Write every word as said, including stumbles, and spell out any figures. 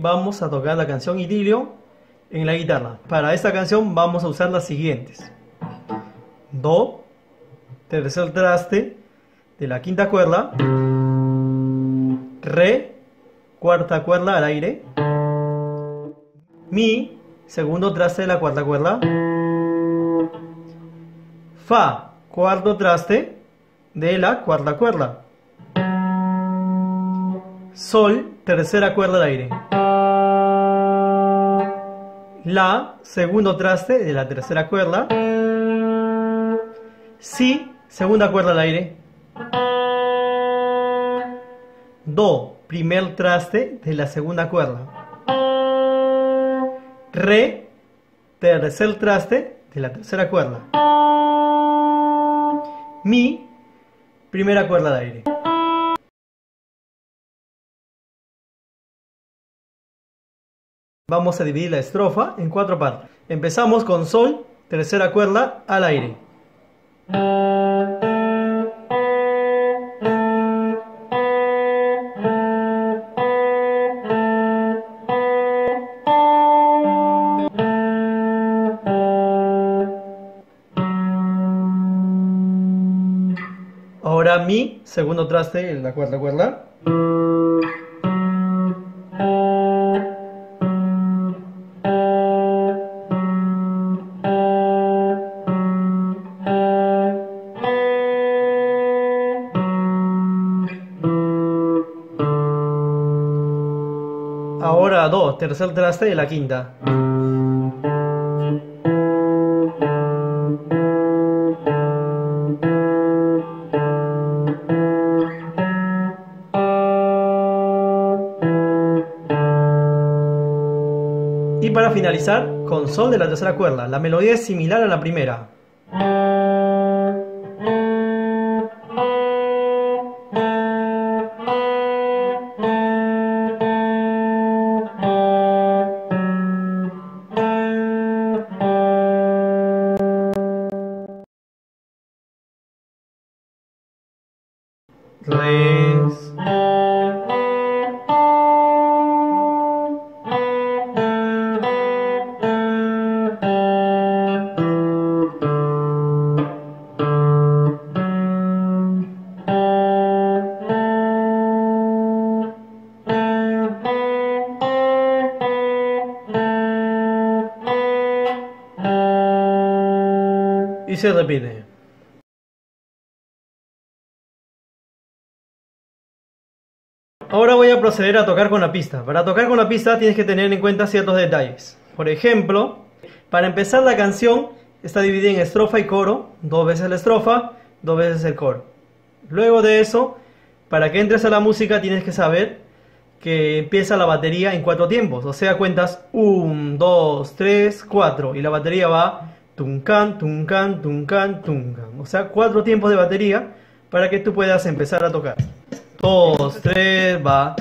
vamos a tocar la canción Idilio en la guitarra. Para esta canción vamos a usar las siguientes: do, tercer traste de la quinta cuerda, re, cuarta cuerda al aire, mi, segundo traste de la cuarta cuerda, fa, cuarto traste de la cuarta cuerda, sol, tercera cuerda al aire, la, segundo traste de la tercera cuerda, si, segunda cuerda al aire, do, primer traste de la segunda cuerda, re, tercer traste de la tercera cuerda, mi, primera cuerda al aire. Vamos a dividir la estrofa en cuatro partes. Empezamos con sol, tercera cuerda al aire. Ahora mi, segundo traste en la cuarta cuerda, ahora do, tercer traste de la quinta, y para finalizar con sol de la tercera cuerda. La melodía es similar a la primera. Res, y se repite. Ahora voy a proceder a tocar con la pista. Para tocar con la pista tienes que tener en cuenta ciertos detalles. Por ejemplo, para empezar la canción está dividida en estrofa y coro, dos veces la estrofa, dos veces el coro. Luego de eso, para que entres a la música tienes que saber que empieza la batería en cuatro tiempos. O sea, cuentas uno, dos, tres, cuatro y la batería va tuncan, tuncan, tuncan, tuncan. O sea, cuatro tiempos de batería para que tú puedas empezar a tocar. Dos, tres, va.